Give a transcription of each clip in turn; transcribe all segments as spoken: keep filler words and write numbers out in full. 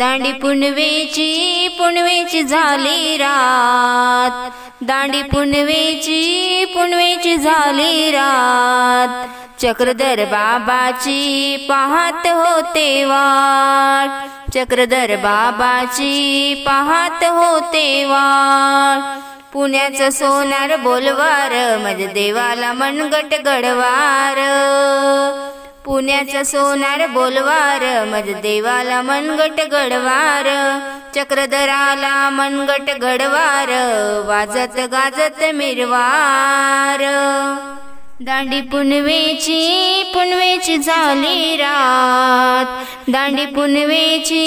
दांडी पुनवेची पुनवेची झाली रात, दांडी पुनवेची पुनवेची झाली रात। चक्रधर बाबाची पाहत होते वाट, चक्रधर बाबाची पाहत होते वाट। पुण्याचं सोनार बोलवार मज देवाला मनगट गडवार, पुण्याचं सोनार बोलवार मज देवाला मनगट गडवार। चक्रधराला मनगट गडवार वाजत गाजत मिरवार। दांडी पुनवेची पुनवेची झाली रात, दांडी पुनवेची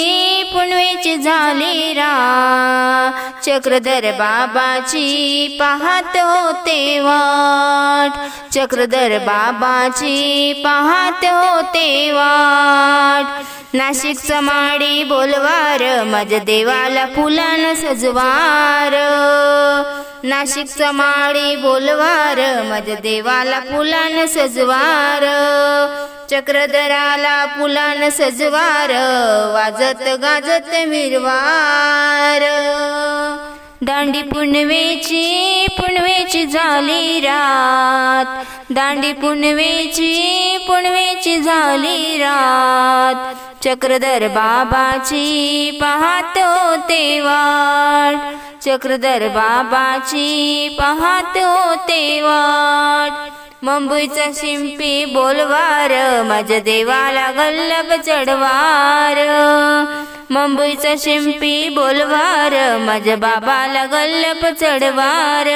पुनवेची झाली रात। चक्रधर बाबाची पाहत होते वाट, चक्रधर बाबाची पाहत होते वाट। नाशिकचा माडी बोलवार माझ्या देवाला फुलानं सजवार, नाशिकचा माडी बोलवार माझ्या देवाला फुलानं सजवार। चक्रधराला फुलानं सजवार वाजत गाजत मिरवार। दांडी पुनवेची पुनवेची झाली रात, दांडी पुनवेची पुनवेची झाली रात। चक्रधर बाबाची पाहत होते वाट, चक्रधर बाबाची पाहत होते वाट। मुंबईचा शिंपी बोलवार माझ्या देवाला गल्लब चढवार, मुंबईचा शिंपी बोलवार माझ्या बाबाला गल्लब चढवार।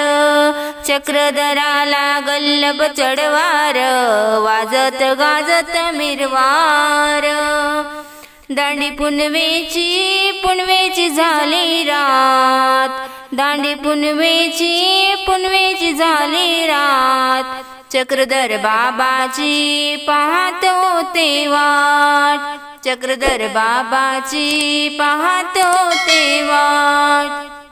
चक्रधराला गल्लब चढवार वाजत गाजत मिरवार। दांडी पुनवेची पुनवेची झाली रात, दांडी पुनवेची पुनवेची झाली रात। चक्रधर बाबाची पाहत होते वाट, चक्रधर बाबाची पाहत होते वाट।